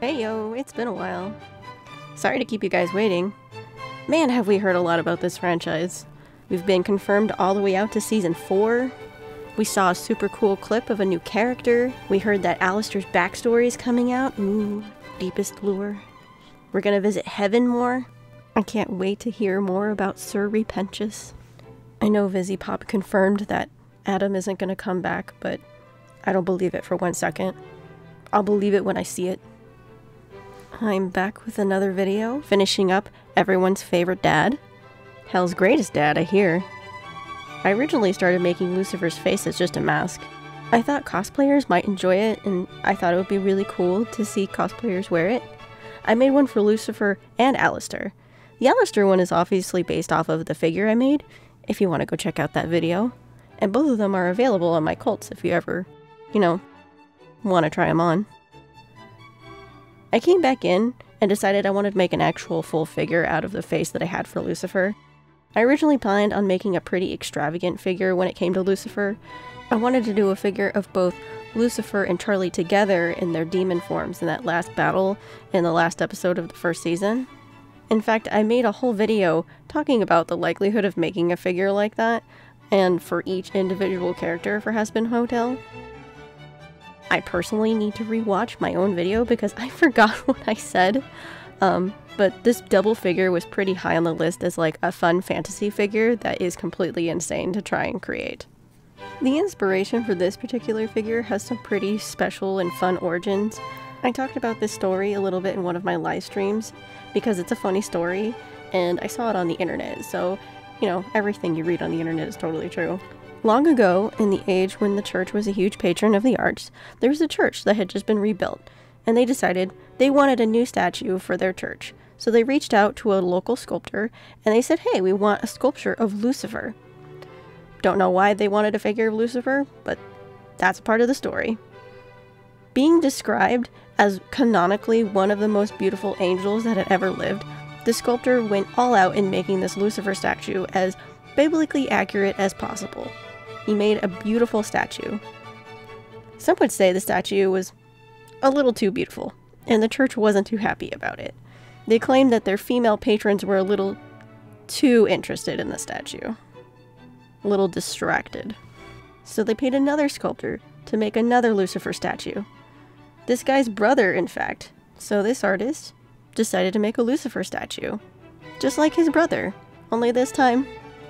Hey yo, it's been a while. Sorry to keep you guys waiting. Man, have we heard a lot about this franchise. We've been confirmed all the way out to season 4. We saw a super cool clip of a new character. We heard that Alastor's backstory is coming out. Ooh, deepest lure. We're gonna visit heaven more. I can't wait to hear more about Sir Repentious. I know Vizzy Pop confirmed that Adam isn't gonna come back, but I don't believe it for one second. I'll believe it when I see it. I'm back with another video, finishing up everyone's favorite dad. Hell's greatest dad, I hear. I originally started making Lucifer's face as just a mask. I thought cosplayers might enjoy it, and I thought it would be really cool to see cosplayers wear it. I made one for Lucifer and Alastor. The Alastor one is obviously based off of the figure I made, if you want to go check out that video. And both of them are available on my Cults if you ever, you know, want to try them on. I came back in and decided I wanted to make an actual full figure out of the face that I had for Lucifer. I originally planned on making a pretty extravagant figure when it came to Lucifer. I wanted to do a figure of both Lucifer and Charlie together in their demon forms in that last battle in the last episode of the first season. In fact, I made a whole video talking about the likelihood of making a figure like that, and for each individual character for Hazbin Hotel. I personally need to rewatch my own video because I forgot what I said, but this double figure was pretty high on the list as like a fun fantasy figure that is completely insane to try and create. The inspiration for this particular figure has some pretty special and fun origins. I talked about this story a little bit in one of my live streams because it's a funny story and I saw it on the internet, so you know, everything you read on the internet is totally true. Long ago, in the age when the church was a huge patron of the arts, there was a church that had just been rebuilt, and they decided they wanted a new statue for their church. So they reached out to a local sculptor, and they said, hey, we want a sculpture of Lucifer. Don't know why they wanted a figure of Lucifer, but that's part of the story. Being described as canonically one of the most beautiful angels that had ever lived, the sculptor went all out in making this Lucifer statue as biblically accurate as possible. He made a beautiful statue. Some would say the statue was a little too beautiful, and the church wasn't too happy about it. They claimed that their female patrons were a little too interested in the statue, a little distracted. So they paid another sculptor to make another Lucifer statue. This guy's brother, in fact. So this artist decided to make a Lucifer statue, just like his brother, only this time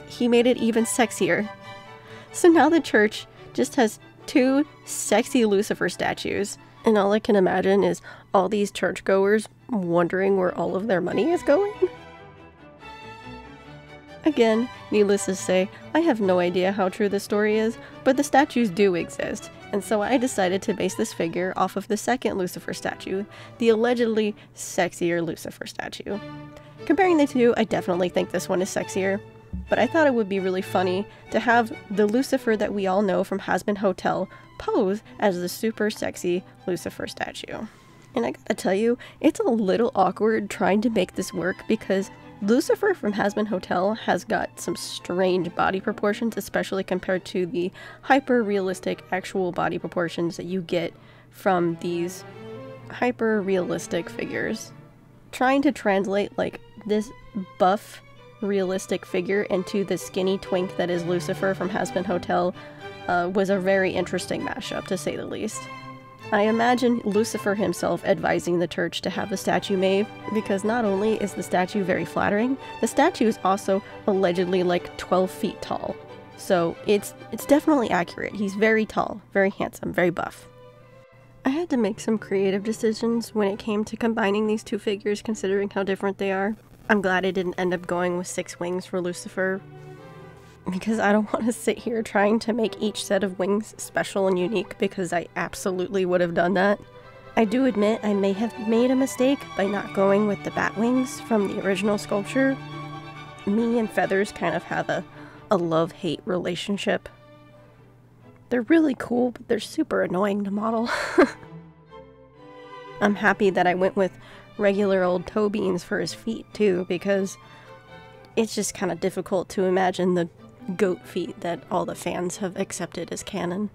he made it even sexier. So now the church just has two sexy Lucifer statues, and all I can imagine is all these churchgoers wondering where all of their money is going. Again, needless to say, I have no idea how true this story is, but the statues do exist, and so I decided to base this figure off of the second Lucifer statue, the allegedly sexier Lucifer statue. Comparing the two, I definitely think this one is sexier. But I thought it would be really funny to have the Lucifer that we all know from Hazbin Hotel pose as the super sexy Lucifer statue. And I gotta tell you, it's a little awkward trying to make this work because Lucifer from Hazbin Hotel has got some strange body proportions, especially compared to the hyper-realistic actual body proportions that you get from these hyper-realistic figures. Trying to translate like this buff realistic figure into the skinny twink that is Lucifer from Hazbin Hotel was a very interesting mashup, to say the least. I imagine Lucifer himself advising the church to have the statue made, because not only is the statue very flattering, the statue is also allegedly like 12 feet tall. So it's definitely accurate. He's very tall, very handsome, very buff. I had to make some creative decisions when it came to combining these two figures considering how different they are. I'm glad I didn't end up going with 6 wings for Lucifer, because I don't want to sit here trying to make each set of wings special and unique, because I absolutely would have done that. I do admit I may have made a mistake by not going with the bat wings from the original sculpture. Me and feathers kind of have a love-hate relationship. They're really cool, but they're super annoying to model. I'm happy that I went with regular old toe beans for his feet too, because it's just kind of difficult to imagine the goat feet that all the fans have accepted as canon.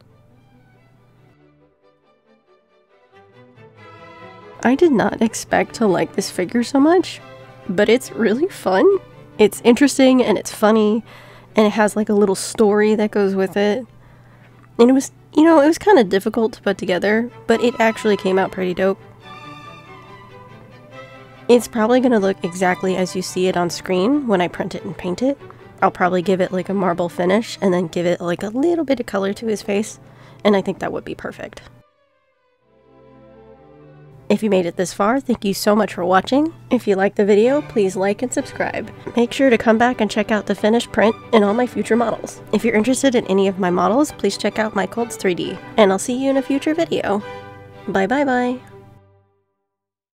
I did not expect to like this figure so much, but it's really fun. It's interesting and it's funny, and it has like a little story that goes with it. And it was, you know, it was kind of difficult to put together, but it actually came out pretty dope. It's probably going to look exactly as you see it on screen when I print it and paint it. I'll probably give it like a marble finish and then give it like a little bit of color to his face, and I think that would be perfect. If you made it this far, thank you so much for watching. If you liked the video, please like and subscribe. Make sure to come back and check out the finished print and all my future models. If you're interested in any of my models, please check out my Cults3D, and I'll see you in a future video. Bye bye bye!